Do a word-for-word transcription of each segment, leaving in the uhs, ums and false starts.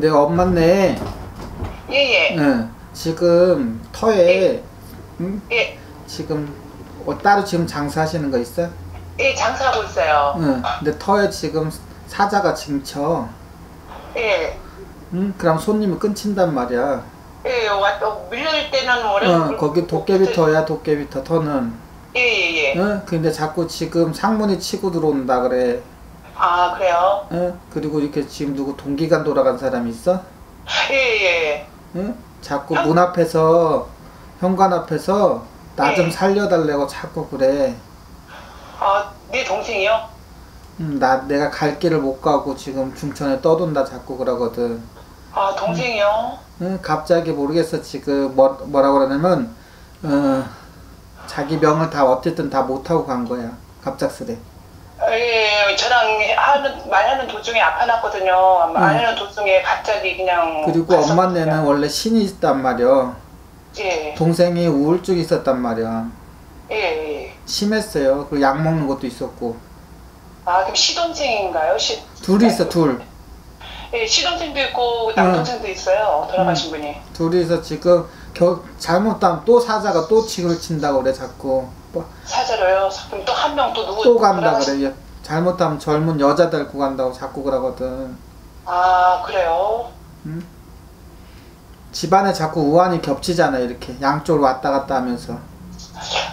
네, 엄마네. 예예. 예. 네, 지금 터에 예. 응? 예. 지금 어, 따로 지금 장사하시는 거 있어? 예, 장사하고 있어요. 응. 근데 터에 지금 사자가 지금 쳐. 예. 응, 그럼 손님이 끊친단 말이야. 예, 왔다 밀릴 때는 원래. 어, 거기 도깨비 터야, 도깨비 터 터는. 예예예. 예, 예. 응, 근데 자꾸 지금 상문이 치고 들어온다 그래. 아, 그래요? 응, 그리고 이렇게 지금 누구 동기간 돌아간 사람이 있어? 예예. 예. 응, 자꾸 형? 문 앞에서 현관 앞에서 나 좀 예. 살려달라고 자꾸 그래. 아, 네 동생이요? 응, 나 내가 갈 길을 못 가고 지금 중천에 떠돈다 자꾸 그러거든. 아, 동생이요? 응, 응, 갑자기 모르겠어 지금 뭐 뭐라고 그러냐면 어, 자기 명을 다 어쨌든 다 못 하고 간 거야 갑작스레. 예, 저랑 하는 말하는 도중에 아파났거든요. 말하는 응. 도중에 갑자기 그냥. 그리고 엄마네는 원래 신이 있단 말이야. 예. 동생이 우울증이 있었단 말이야. 예. 심했어요. 그리고 약 먹는 것도 있었고. 아, 그럼 시동생인가요? 시. 둘이 있어, 둘. 예, 시동생도 있고 남동생도 응. 있어요. 돌아가신 응. 분이. 둘이서 지금 겨, 잘못하면 또 사자가 또 치를 친다고 그래 자꾸. 사자로요? 그럼 또 한 명 또 누구 또 간다 돌아가신... 그래. 잘못하면 젊은 여자 데리고 간다고 자꾸 그러거든. 아, 그래요? 응? 집안에 자꾸 우환이 겹치잖아 이렇게 양쪽으로 왔다 갔다 하면서.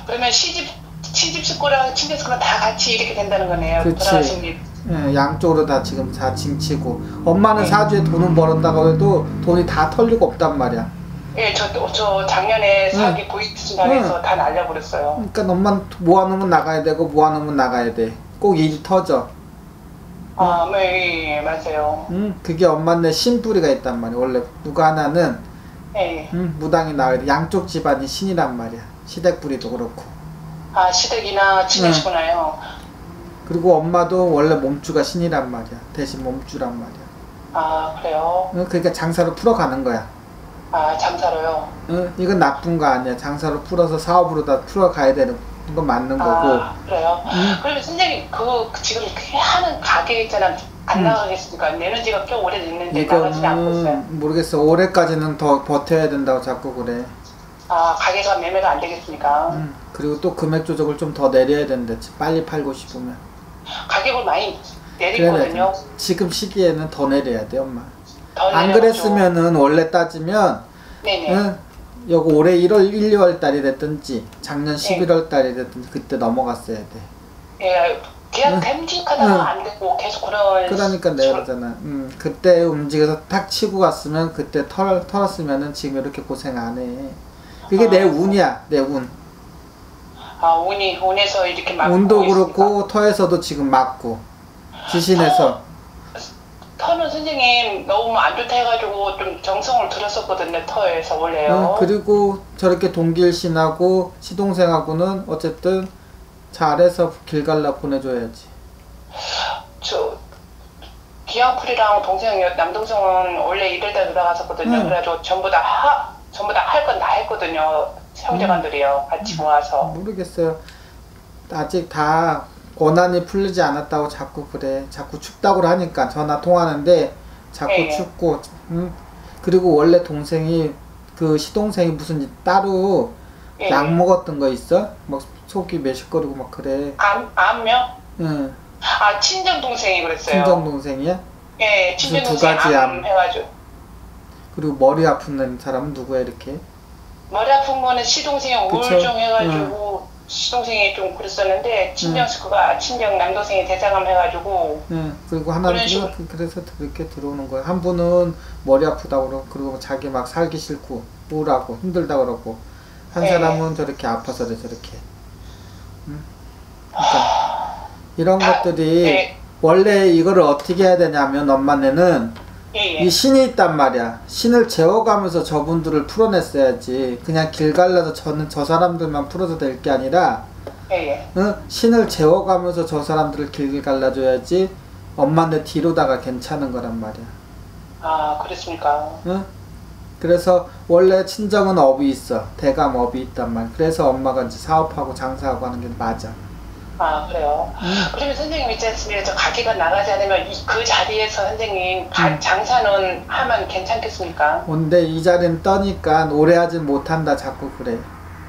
그러면 시집 시집 식구랑 친정 식구랑 다 같이 이렇게 된다는 거네요. 그렇지. 예, 양쪽으로 다 지금 다 징치고. 엄마는 네. 사주에 돈은 벌었다고 해도 돈이 다 털리고 없단 말이야. 예, 저, 저 작년에 사기 고의투신 당해서 응. 다 날려버렸어요. 그러니까 엄마는 모아놓으면 나가야 되고 모아놓으면 나가야 돼. 꼭 일이 터져. 아, 응. 네, 맞아요. 응, 그게 엄마네 신뿌리가 있단 말이야. 원래 누가 하나는 예. 응, 무당이 나와야 돼. 양쪽 집안이 신이란 말이야. 시댁뿌리도 그렇고. 아, 시댁이나 친해시구나요. 응. 그리고 엄마도 원래 몸주가 신이란 말이야. 대신 몸주란 말이야. 아, 그래요? 응, 그러니까 장사로 풀어가는 거야. 아, 장사로요? 응, 이건 나쁜 거 아니야. 장사로 풀어서 사업으로 다 풀어가야 되는 건 맞는 아, 거고. 아, 그래요? 응? 그리고 선생님, 그 지금 하는 가게 있잖아. 안 응. 나가겠으니까. 내는 지가 꽤 오래됐는데 나가지 않고 있어요. 모르겠어. 올해까지는 더 버텨야 된다고 자꾸 그래. 아, 가게가 매매가 안 되겠으니까. 응, 그리고 또 금액 조정을 좀 더 내려야 된대. 빨리 팔고 싶으면. 가격을 많이 내리거든요. 그래, 지금 시기에는 더 내려야 돼, 엄마. 안 그랬으면은 원래 따지면 응, 요거 올해 일월, 일, 이월 달이 됐든지 작년 십일월 달이 됐든지 그때 넘어갔어야 돼. 예, 계약 댐직하다가 응. 안 되고 계속 그런. 그러니까 내가 그러잖아. 응, 그때 움직여서 탁 치고 갔으면 그때 털, 털었으면은 지금 이렇게 고생 안 해. 그게 아, 내 운이야, 내 운. 아, 운이, 운에서 이렇게 맞고. 운도 그렇고 있습니까? 터에서도 지금 맞고 지신에서. 아, 터는 선생님 너무 안 좋다 해가지고 좀 정성을 들였었거든요. 터에서 원래요. 응, 그리고 저렇게 동길신하고 시동생하고는 어쨌든 잘해서 길갈라 보내줘야지. 저 기왕풀이랑 동생 남동생은 원래 이래다 돌아갔었거든요. 응. 그래가지고 전부 다 하, 전부 다 할 건 다 했거든요. 형제간들이요. 응. 같이 모아서. 모르겠어요. 아직 다. 고난이 풀리지 않았다고 자꾸 그래. 자꾸 춥다고 하니까 전화 통하는데 자꾸 예. 춥고. 응? 그리고 원래 동생이 그 시동생이 무슨 따로 예. 약 먹었던 거 있어? 막 속이 메실거리고 막 그래. 암, 암요? 응. 아, 친정 동생이 그랬어요. 친정 동생이야? 예, 친정 동생. 두 가지 암, 암 해가지고. 그리고 머리 아픈 사람은 누구야 이렇게? 머리 아픈 거는 시동생이 우울증 해가지고. 응. 시동생이 좀 그랬었는데 친정 식구가 응. 친정 남동생이 대장암 해가지고. 응. 그리고 하나는 식으로... 그래서 그렇게 들어오는 거야. 한 분은 머리 아프다고 그러고 그리고 자기 막 살기 싫고 우울하고 힘들다 그러고 한 네. 사람은 저렇게 아파서 저렇게. 응? 그러니까 이런 다, 것들이 네. 원래 이거를 어떻게 해야 되냐면 엄마네는 예, 예. 이 신이 있단 말이야. 신을 재워가면서 저분들을 풀어냈어야지. 그냥 길 갈라서 저는 저 사람들만 풀어서 될 게 아니라 예, 예. 응? 신을 재워가면서 저 사람들을 길길 갈라줘야지 엄마네 뒤로다가 괜찮은 거란 말이야. 아, 그렇습니까? 응? 그래서 원래 친정은 업이 있어. 대감 업이 있단 말이야. 그래서 엄마가 이제 사업하고 장사하고 하는 게 맞아. 아, 그래요. 음. 그러면 선생님 있지 않습니까? 저 가게가 나가지 않으면 이, 그 자리에서 선생님 음. 장사는 하면 괜찮겠습니까? 근데 이 자리는 떠니까 오래 하진 못한다 자꾸 그래.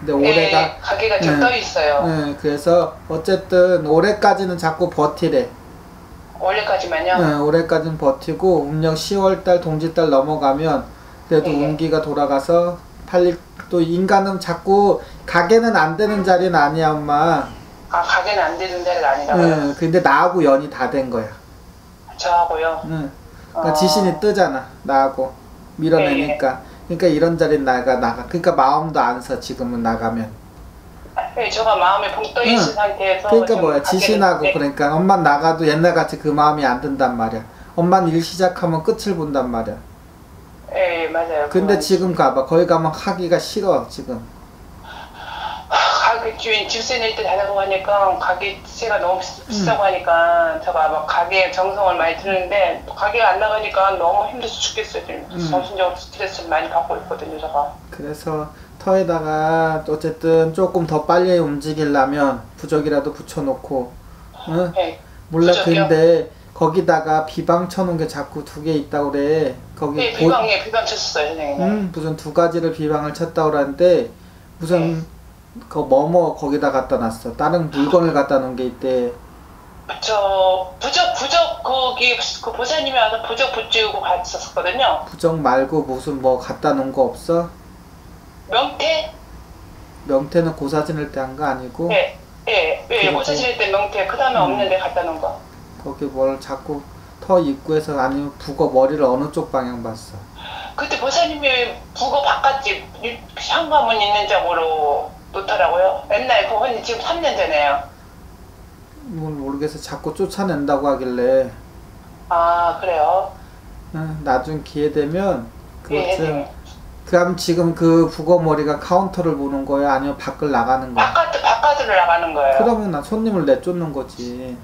근데 올해가 네, 가게가 좀 떠 네, 있어요. 네, 그래서 어쨌든 올해까지는 자꾸 버티래. 올해까지만요? 네, 올해까지는 버티고 음력 시월달 동짓달 넘어가면 그래도 네. 운기가 돌아가서 팔릴. 또 인간은 자꾸 가게는 안 되는 자리는 아니야 엄마. 아, 가게는 안 되는 자리는 아니라고요? 네, 근데 나하고 연이 다 된 거야. 저하고요? 네, 그러니까 어... 지신이 뜨잖아 나하고 밀어내니까. 네. 그러니까 이런 자리는 나가 나가. 그러니까 마음도 안 서 지금은 나가면. 네, 제가 마음이 붕 떠 있는 응. 상태에서. 그러니까 뭐야 지신하고 네. 그러니까 엄마 나가도 옛날같이 그 마음이 안 든단 말이야. 엄마는 일 시작하면 끝을 본단 말이야. 네, 맞아요. 근데 그건... 지금 가봐. 거기 가면 하기가 싫어 지금. 가게 주인 집세 낼 때 달라고 하니까 가게세가 너무 비싸고 음. 하니까 제가 막 가게에 정성을 많이 드는데 가게가 안 나가니까 너무 힘들어서 죽겠어요 지금. 음. 정신적으로 스트레스를 많이 받고 있거든요 제가. 그래서 터에다가 어쨌든 조금 더 빨리 움직이려면 부적이라도 붙여놓고 응? 네. 몰라 부적이요? 근데 거기다가 비방 쳐놓은 게 자꾸 두 개 있다고 그래. 거기 네, 비방, 고... 예, 비방 쳤어요 선생님. 음, 무슨 두 가지를 비방을 쳤다고 그러는데 무슨 네. 그 뭐뭐 거기다 갖다 놨어. 다른 물건을 갖다 놓은 게 있대. 저 부적 부적 거기 그 보사님이 와서 부적 붙이고 갔었거든요. 부적 말고 무슨 뭐 갖다 놓은 거 없어? 명태? 명태는 고사 지낼 때 한 거 아니고? 예, 예, 예, 고사 지낼 때 명태. 그 다음에 음. 없는데 갖다 놓은 거. 거기 뭘 자꾸 터 입구에서 아니면 북어 머리를 어느 쪽 방향 봤어? 그때 보사님이 북어 바깥집 현관문 있는 쪽으로 놓더라고요. 옛날 그건 지금 삼 년 전에요. 뭘 모르겠어. 자꾸 쫓아낸다고 하길래. 아 그래요? 응, 나중 기회 되면 그것 좀. 예, 그럼 지금 그 북어머리가 카운터를 보는 거야? 아니면 밖을 나가는 거야? 바깥, 바깥으로 나가는 거예요. 그러면 나 손님을 내쫓는 거지.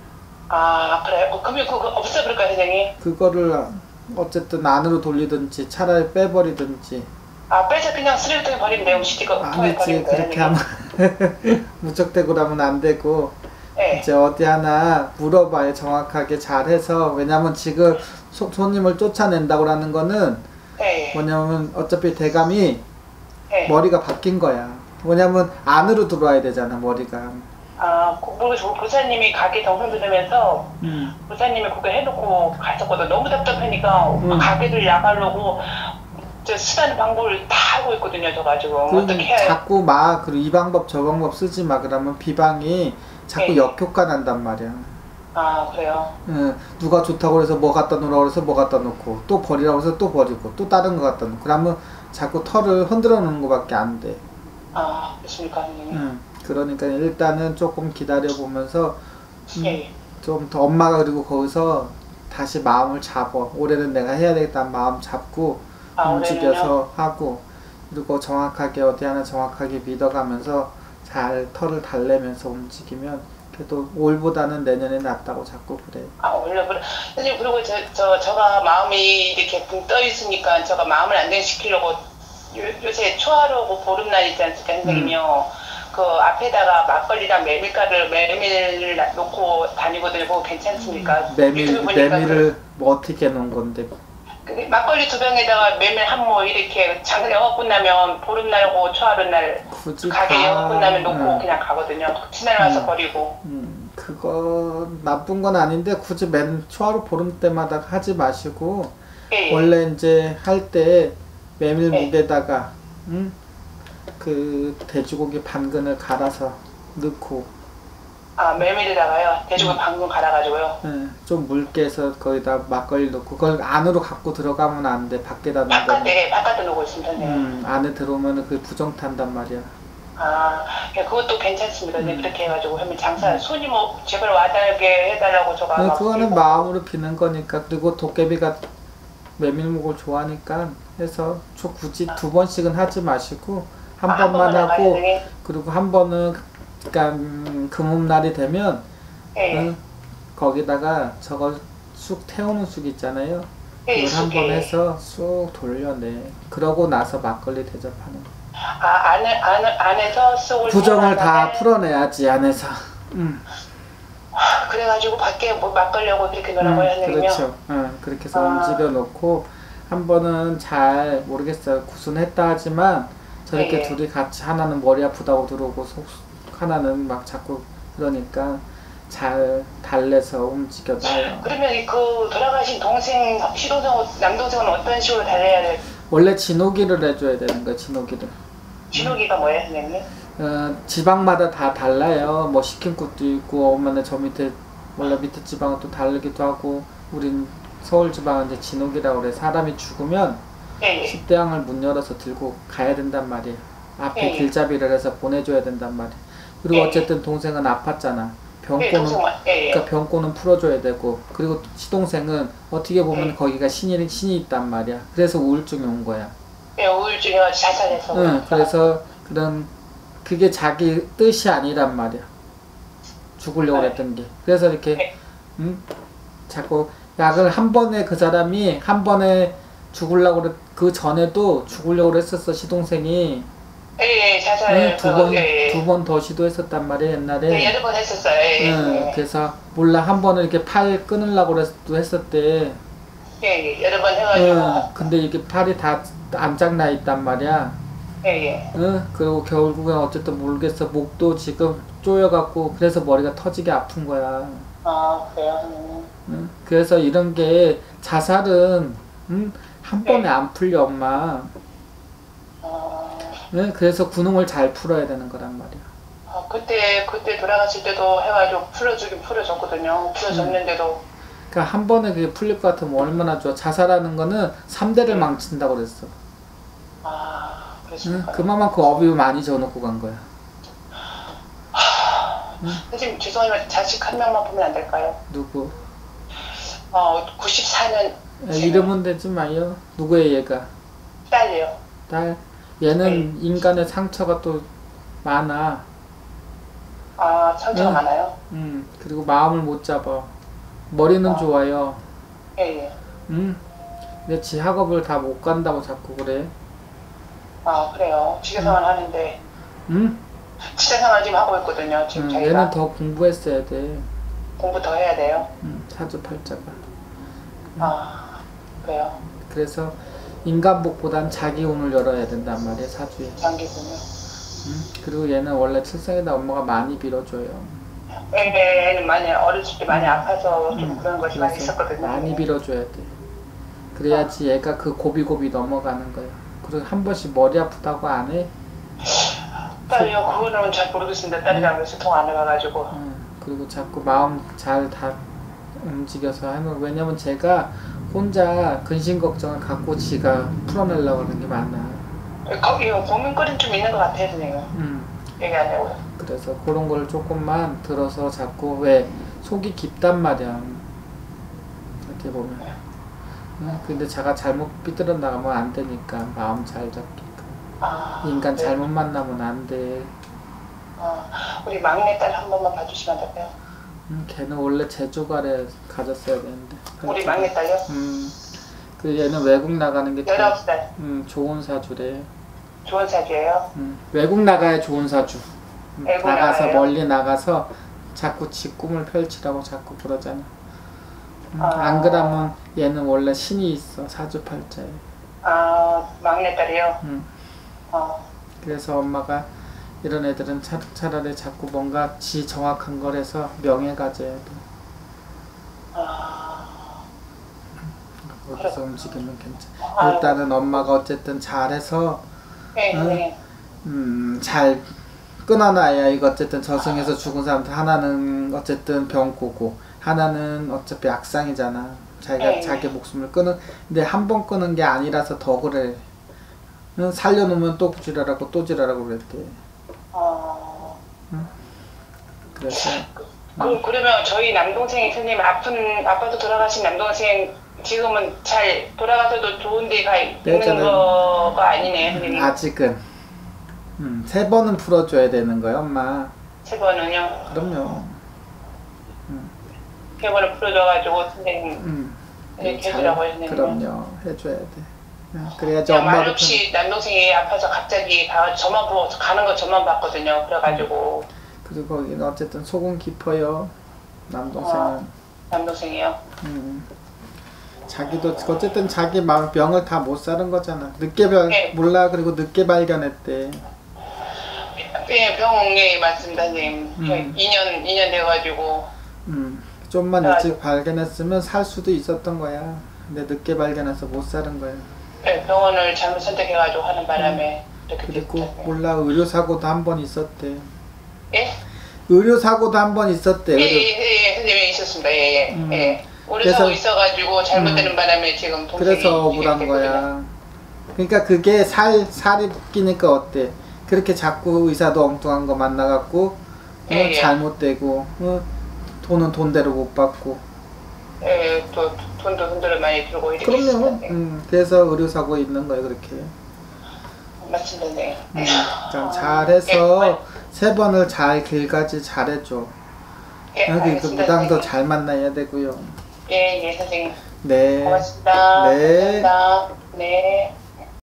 아 그래요? 어, 그러면 그거 없애버릴까요 선생님? 그거를 어쨌든 안으로 돌리든지 차라리 빼버리든지. 아, 빼서 그냥 쓰레기통에 버리면 돼요? 아니지, 버리면 그렇게 하면 무척대고 하면 안 되고 네. 이제 어디 하나 물어봐요 정확하게 잘해서. 왜냐면 지금 소, 손님을 쫓아낸다고 하는 거는 네. 뭐냐면 어차피 대감이 네. 머리가 바뀐 거야. 뭐냐면 안으로 들어와야 되잖아 머리가. 아, 모르겠어. 보사님이 가게 정성 들으면서 음. 보사님이 그거 해놓고 갔었거든. 너무 답답하니까 음. 가게를 나가려고 수단 방법을 다 하고 있거든요 저 가지고. 어떻게 해야 자꾸 막 그리고 이 방법 저 방법 쓰지 마 그러면 비방이 자꾸 네. 역효과 난단 말이야. 아 그래요? 응. 누가 좋다고 해서 뭐 갖다 놓으라고 해서 뭐 갖다 놓고 또 버리라고 해서 또 버리고 또 다른 거 갖다 놓고 그러면 자꾸 털을 흔들어 놓는 거밖에 안 돼. 아 그렇습니까 선생님? 응. 그러니까 일단은 조금 기다려보면서 음, 네. 좀 더 엄마가 그리고 거기서 다시 마음을 잡어. 올해는 내가 해야 되겠다는 마음 잡고 아, 움직여서 하고 그리고 정확하게 어디 하나 정확하게 믿어가면서 잘 털을 달래면서 움직이면 그래도 올보다는 내년에 낫다고 자꾸 그래. 아 원래 그래. 선생님 그리고 저, 저, 저가 마음이 이렇게 붕 떠 있으니까 제가 마음을 안정시키려고 요, 요새 초하루고 보름날 있지 않습니까 선생님이요. 음. 그 앞에다가 막걸리랑 메밀가루를 메밀을 놓고 다니거든요. 그거 괜찮습니까? 음, 메밀, 메밀을 뭐 어떻게 놓은 건데? 막걸리 두 병에다가 메밀 한 모 이렇게 장사 영업 끝나면 보름날고 초하루날 가게 영업 끝나면 놓고 응. 그냥 가거든요. 지날 와서 응. 버리고. 음, 그건 나쁜 건 아닌데 굳이 맨 초하루 보름 때마다 하지 마시고 예, 예. 원래 이제 할 때 메밀 예. 묵에다가 응? 그 돼지고기 반근을 갈아서 넣고. 아, 메밀에다가요? 돼지고기 방금 갈아가지고요? 네, 좀 묽게 해서 거기다 막걸리 넣고 그걸 안으로 갖고 들어가면 안 돼. 밖에다 놓는 거 바깥에, 바깥에 놓고 있습니다. 네. 음, 안에 들어오면 그게 부정탄단 말이야. 아, 그것도 괜찮습니다. 음. 네, 그렇게 해가지고 하면 장사, 손이 뭐 제발 와닿게 해달라고 저가 네, 그거는 피고. 마음으로 비는 거니까. 그리고 도깨비가 메밀묵을 좋아하니까 해서 저 굳이 아. 두 번씩은 하지 마시고 한 아, 번만 한 하고 나가야, 그리고 한 번은 그니까 음, 금음날이 되면 예. 응, 거기다가 저거 쑥 태우는 쑥 있잖아요. 예, 그걸 한번 예. 해서 쑥 돌려내. 그러고 나서 막걸리 대접하는 거. 아 안에 안에 안에서 쑥을 부정을 다 풀어내야지 안에서. 응. 하, 그래가지고 밖에 뭐 막걸려고 그렇게 놀라고 하는군요. 음, 그렇죠. 음, 그렇게 해서 아. 움직여 놓고 한 번은 잘 모르겠어요. 구순했다 하지만 저렇게 네. 둘이 같이 하나는 머리 아프다고 들어오고 속, 하나는 막 자꾸 그러니까 잘 달래서 움직여봐요. 그러면 그 돌아가신 동생, 시동생, 남동생은 어떤 식으로 달래야 돼? 원래 진호기를 해줘야 되는 거예요. 진호기를. 진호기가 뭐예요, 선생님? 어, 지방마다 다 달라요. 뭐 식힘국도 있고 엄마는 저 밑에 원래 밑에 지방은 또 다르기도 하고 우린 서울 지방은 이제 진옥이라고 그래. 사람이 죽으면 네. 십대왕을 문 열어서 들고 가야 된단 말이에요. 앞에 네. 길잡이를 해서 보내줘야 된단 말이에요. 그리고 네. 어쨌든 동생은 아팠잖아. 병고는 네. 그러니까 병고는 풀어줘야 되고 그리고 시동생은 어떻게 보면 네. 거기가 신이 신이 있단 말이야. 그래서 우울증이 온 거야. 네, 우울증이 아주 자살해서. 응, 그래서 그런 그게 자기 뜻이 아니란 말이야. 죽으려고 네. 했던 게. 그래서 이렇게 네. 음 자꾸. 약을 한 번에 그 사람이 한 번에 죽으려고 그랬, 그 전에도 죽으려고 했었어 시동생이. 예, 예 자살. 두 번, 두 번 더 시도했었단 말이에요 옛날에. 예, 여러 번 했었어요. 예, 예. 응, 그래서 몰라 한 번은 이렇게 팔 끊으려고 했었대. 예, 예 여러 번 해가지고. 응, 근데 이게 팔이 다 암짝나 있단 말이야. 예, 예. 응, 그리고 결국엔 어쨌든 모르겠어 목도 지금 쪼여갖고 그래서 머리가 터지게 아픈 거야. 아 그래요. 응? 그래서 이런 게 자살은 응? 한 네. 번에 안 풀려 엄마. 어... 응? 그래서 구능을 잘 풀어야 되는 거란 말이야. 어, 그때 그때 돌아갔을 때도 해가지고 풀어주긴 풀어줬거든요. 풀어줬는데도. 응. 그러니까 한 번에 그게 풀릴 것 같으면 얼마나 좋아. 자살하는 거는 삼대를 응. 망친다고 그랬어. 아 그렇습니까? 응? 그만큼 업이 많이 저어놓고 간 거야. 응? 선생님 죄송하지만 자식 한 명만 보면 안 될까요? 누구? 어 구십사년 아, 이름은 되지 마요. 누구의 얘가? 딸이요. 딸? 얘는 네. 인간의 상처가 또 많아. 아 상처가 응. 많아요? 응. 그리고 마음을 못 잡아. 머리는 아. 좋아요. 예예. 응. 근데 지 학업을 다 못 간다고 자꾸 그래. 아 그래요. 지교생활 응. 하는데. 응? 지자생활 지금 하고 있거든요. 지금 응, 자기가. 얘는 더 공부했어야 돼. 공부 더 해야 돼요? 응, 사주팔자가. 응. 아, 그래요? 그래서 인간복보단 자기 운을 열어야 된단 말이에요, 사주에. 장기군요. 응, 그리고 얘는 원래 칠성에다 엄마가 많이 빌어줘요. 네, 얘는 많이 어렸을 때 많이 아파서 좀 응, 그런 것이 많이 있었거든요. 많이 빌어줘야 돼. 그래야지 아. 얘가 그 고비고비 넘어가는 거예요. 그리고 한 번씩 머리 아프다고 안 해? 딸이요? 그거는 잘 모르겠습니다. 딸이랑 응. 소통 안 해가지고. 응. 그리고 자꾸 마음 잘 다 움직여서 하면 왜냐면 제가 혼자 근심 걱정을 갖고 지가 풀어내려고 하는 게 많아요. 거기요 고민거리는 좀 있는 것 같아요, 선생님. 응. 얘기 안 해요. 그래서 그런 거를 조금만 들어서 자꾸 왜 속이 깊단 말이야. 이렇게 보면. 응. 근데 제가 잘못 삐뚤어 나가면 안 되니까 마음 잘 잡기. 아, 인간 네. 잘못 만나면 안 돼. 아, 우리 막내딸 한 번만 봐주시면 안 될까요? 음, 걔는 원래 제주가래 가졌어야 되는데. 우리 막내딸요? 음, 그 얘는 외국 나가는 게 열아홉 살. 음, 좋은 사주래. 좋은 사주예요? 음, 외국 나가야 좋은 사주. 음, 나가서 나가요? 멀리 나가서 자꾸 지 꿈을 펼치라고 자꾸 그러잖아. 음, 아. 안 그러면 얘는 원래 신이 있어 사주팔자에. 아, 막내딸이요? 음. 어. 그래서 엄마가 이런 애들은 차, 차라리 자꾸 뭔가 지 정확한 걸 해서 명예 가져야 돼. 아... 어디서 그래. 움직이면 괜찮아. 아, 일단은 엄마가 어쨌든 잘해서 네, 응? 네. 음, 잘 끊어놔야 이거 어쨌든 저승에서 죽은 사람들 하나는 어쨌든 병고고 하나는 어차피 악상이잖아. 자기가 네, 자기 목숨을 끊은 근데 한 번 끊은 게 아니라서 더 그래. 살려놓으면 또 지랄하고 또 지랄하고 그랬대. 어... 응? 그래서. 그, 응. 그러면 저희 남동생이 선생님 아픈 아빠도 돌아가신 남동생 지금은 잘 돌아가서도 좋은데 가 있는 거가 아니네요, 선생님. 아직은. 음, 세 번은 풀어줘야 되는 거예요, 엄마. 세 번은요? 그럼요. 음. 세 번을 풀어줘가지고 선생님 음. 이렇게 해주라고 했는데. 그럼요, 해줘야 돼. 그래야지 엄마 말없이 남동생이 아파서 갑자기 가, 저만 보고 가는 거 저만 봤거든요. 그래가지고 그리고 어쨌든 속은 깊어요. 남동생은. 아, 남동생이요? 음. 자기도 어쨌든 자기 마음 병을 다 못 사는 거잖아. 늦게 별, 네. 몰라. 그리고 늦게 발견했대. 예, 병원, 예, 맞습니다, 선생님. 음. 이 년, 이 년 돼가지고. 음. 좀만 일찍 아, 발견했으면 살 수도 있었던 거야. 근데 늦게 발견해서 못 사는 거야. 네, 병원을 잘못 선택해가지고 하는 바람에. 음. 이렇게 그리고 됐다네. 몰라, 의료사고도 한 번 있었대. 예? 의료사고도 한 번 있었대. 예, 의료... 예, 예, 선생님, 있었습니다. 예, 예. 음. 예. 의료사고 있어가지고 잘못되는 음. 바람에 지금 동생이. 그래서 억울한 거야. 그러니까 그게 살, 살이 끼니까 어때? 그렇게 자꾸 의사도 엉뚱한 거 만나갖고 예, 예. 잘못되고 어, 돈은 돈대로 못 받고 예, 또 돈도 돈대로 많이 들고 이렇게 그럼요. 음, 그래서 의료사고 있는 거예요 그렇게. 맞습니다. 네. 음, 자, 잘해서 예, 세 번을 잘 길가지 잘해줘. 예, 그 무당도 잘 만나야 되고요. 예, 예, 선생님. 네. 고맙습니다. 네. 감사합니다. 네.